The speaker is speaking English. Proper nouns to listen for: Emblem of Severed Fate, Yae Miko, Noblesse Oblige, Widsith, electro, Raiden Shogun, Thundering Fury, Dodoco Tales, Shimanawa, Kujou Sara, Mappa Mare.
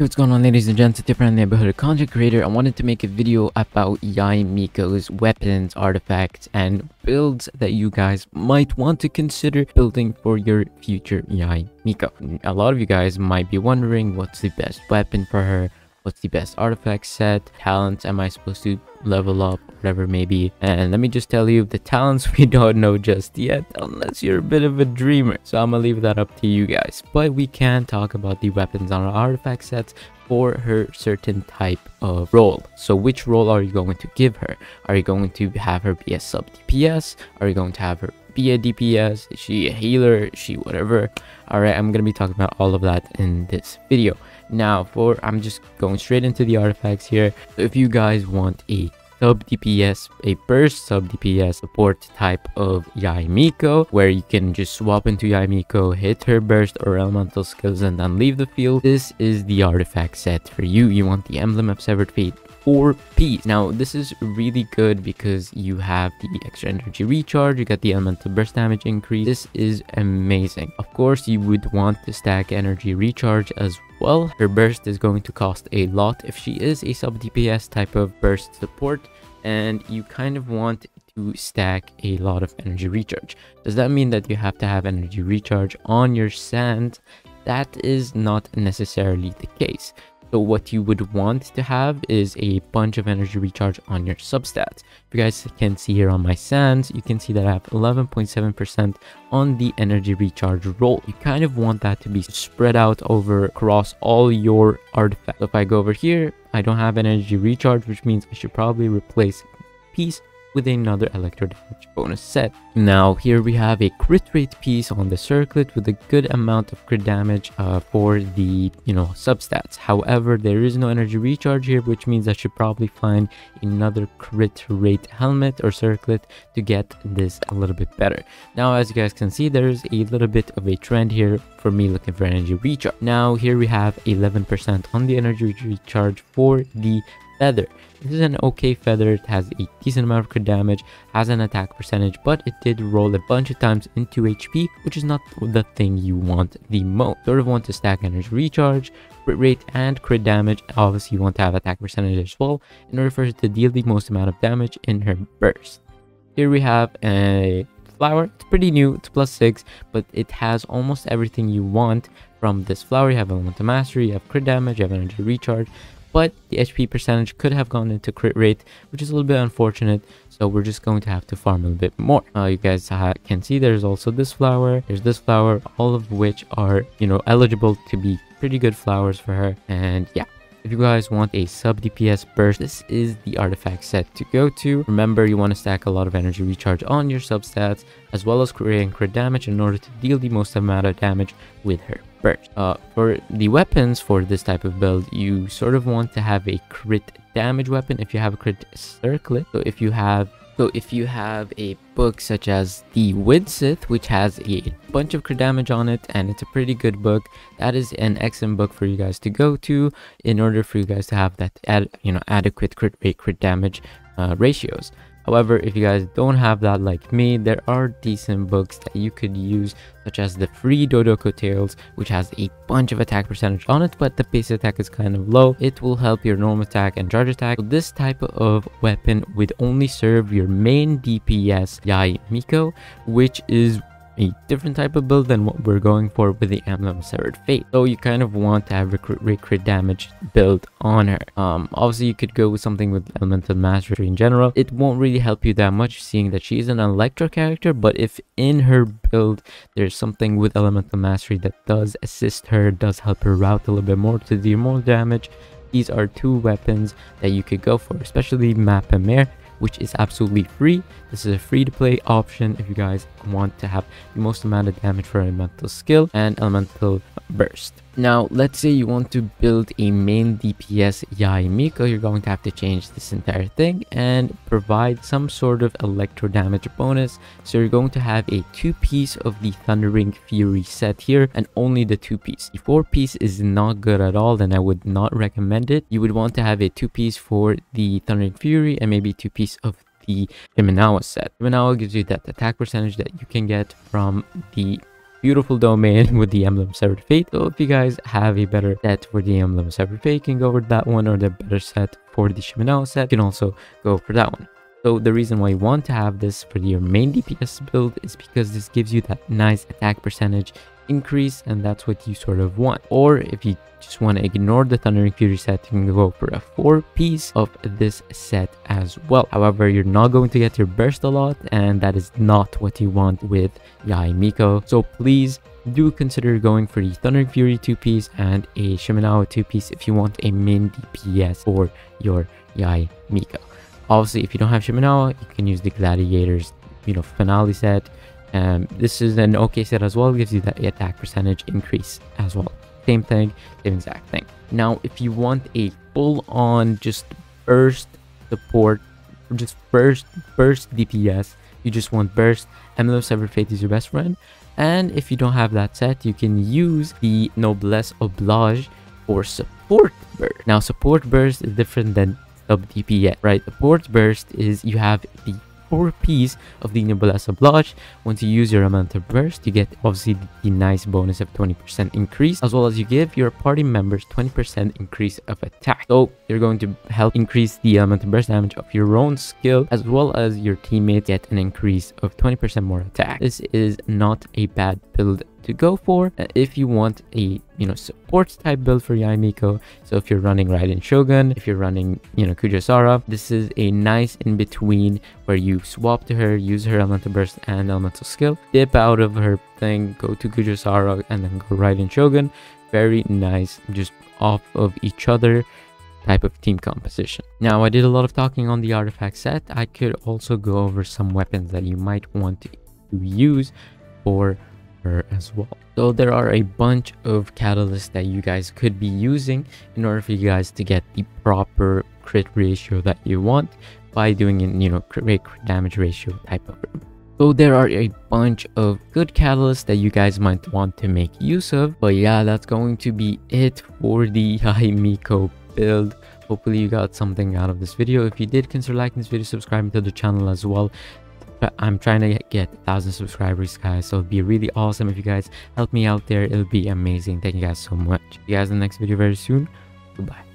What's going on, ladies and gents? It's different neighborhood content creator. I wanted to make a video about Yae Miko's weapons, artifacts, and builds that you guys might want to consider building for your future Yae Miko. A lot of you guys might be wondering, what's the best weapon for her? What's the best artifact set? Talents am I supposed to level up? Whatever it may be. And let me just tell you, the talents we don't know just yet, unless you're a bit of a dreamer. So I'm gonna leave that up to you guys. But we can talk about the weapons on our artifact sets for her certain type of role. So which role are you going to give her? Are you going to have her be a sub DPS? Are you going to have her be a DPS? Is she a healer? Is she whatever? Alright, I'm gonna be talking about all of that in this video. Now, I'm just going straight into the artifacts here. So if you guys want a sub DPS, a burst sub DPS support type of Yae Miko, where you can just swap into Yae Miko, hit her burst or elemental skills, and then leave the field, this is the artifact set for you. You want the Emblem of Severed Fate 4-piece. Now, this is really good because you have the extra energy recharge, you got the elemental burst damage increase. This is amazing. Of course, you would want to stack energy recharge as well. Her burst is going to cost a lot if she is a sub DPS type of burst support, and you kind of want to stack a lot of energy recharge. Does that mean that you have to have energy recharge on your sand? That is not necessarily the case. So what you would want to have is a bunch of energy recharge on your substats. If you guys can see here on my sands, you can see that I have 11.7% on the energy recharge roll. You kind of want that to be spread out over across all your artifacts. So if I go over here, I don't have energy recharge, which means I should probably replace piece with another electro damage bonus set. Now here we have a crit rate piece on the circlet with a good amount of crit damage for the substats. However, there is no energy recharge here, which means I should probably find another crit rate helmet or circlet to get this a little bit better. Now as you guys can see, there is a little bit of a trend here for me looking for energy recharge. Now here we have 11% on the energy recharge for the feather. This is an okay feather. It has a decent amount of crit damage, has an attack percentage, but it did roll a bunch of times into HP, which is not the thing you want the most. Sort of want to stack energy recharge, crit rate, and crit damage. Obviously you want to have attack percentage as well in order for her to deal the most amount of damage in her burst. Here we have a flower. It's pretty new, it's +6, but it has almost everything you want from this flower. You have elemental mastery, you have crit damage, you have energy recharge, but the HP percentage could have gone into crit rate, which is a little bit unfortunate. So we're just going to have to farm a bit more. You guys can see there's also this flower, there's this flower, all of which are, eligible to be pretty good flowers for her. And yeah, if you guys want a sub DPS burst, this is the artifact set to go to. Remember, you want to stack a lot of energy recharge on your substats, as well as creating crit damage in order to deal the most amount of damage with her burst. For the weapons for this type of build, you sort of want to have a crit damage weapon if you have a crit circlet. So if you have a book such as the Widsith, which has a bunch of crit damage on it, and it's a pretty good book, that is an excellent book for you guys to go to in order for you guys to have that adequate crit rate, crit damage ratios. However, if you guys don't have that like me, there are decent books that you could use, such as the free Dodoco Tales, which has a bunch of attack percentage on it, but the base attack is kind of low. It will help your normal attack and charge attack. So this type of weapon would only serve your main DPS Yae Miko, which is a different type of build than what we're going for with the Emblem of Severed Fate. So you kind of want to have crit damage build on her. Obviously you could go with something with elemental mastery in general. It won't really help you that much, seeing that she is an electro character, but if in her build there's something with elemental mastery that does assist her, does help her route a little bit more to do more damage, these are two weapons that you could go for, especially Mappa Mare, which is absolutely free. This is a free-to-play option if you guys want to have the most amount of damage for elemental skill and elemental burst. Now, let's say you want to build a main DPS Yae Miko. You're going to have to change this entire thing and provide some sort of electro damage bonus. So you're going to have a 2-piece of the Thundering Fury set here, and only the 2-piece. The 4-piece is not good at all, and I would not recommend it. You would want to have a 2-piece for the Thundering Fury and maybe 2-piece of the Shimanawa set. Shimanawa gives you that attack percentage that you can get from the beautiful domain with the Emblem of Severed Fate. So if you guys have a better set for the Emblem of Severed Fate, you can go with that one, or the better set for the Shimanawa set, you can also go for that one. So the reason why you want to have this for your main DPS build is because this gives you that nice attack percentage increase, and that's what you sort of want. Or if you just want to ignore the Thundering Fury set, you can go for a 4-piece of this set as well. However, you're not going to get your burst a lot, and that is not what you want with Yae Miko. So please do consider going for the Thundering Fury 2-piece and a Shimanawa 2-piece if you want a main DPS for your Yae Miko. Obviously, if you don't have Shimanawa, you can use the Gladiators Finale set. This is an okay set as well, it gives you that attack percentage increase as well. Same thing, same exact thing. Now, if you want a full-on just burst support, just burst DPS, you just want burst, Emblem of Severed Fate is your best friend. And if you don't have that set, you can use the Noblesse Oblige for support burst. Now, support burst is different than sub DPS, right? Support burst is you have the 4-piece of the Noblesse Oblige. Once you use your amount of burst, you get obviously the nice bonus of 20% increase, as well as you give your party members 20% increase of attack. So you're going to help increase the amount of burst damage of your own skill, as well as your teammates get an increase of 20% more attack. This is not a bad build to go for if you want a support type build for Yae Miko. So if you're running Raiden Shogun, if you're running Kujou Sara, this is a nice in between where you swap to her, use her elemental burst and elemental skill, dip out of her thing, go to Kujou Sara, and then go Raiden Shogun. Very nice, just off of each other type of team composition. Now, I did a lot of talking on the artifact set. I could also go over some weapons that you might want to use for her as well. So there are a bunch of catalysts that you guys could be using in order for you guys to get the proper crit ratio that you want by doing an crit damage ratio type of thing. So there are a bunch of good catalysts that you guys might want to make use of. But yeah, that's going to be it for the Yae Miko build. Hopefully you got something out of this video. If you did, consider liking this video, subscribing to the channel as well. I'm trying to get 1,000 subscribers, guys, so it'd be really awesome if you guys help me out there. It'll be amazing. Thank you guys so much. See you guys in the next video very soon. Goodbye.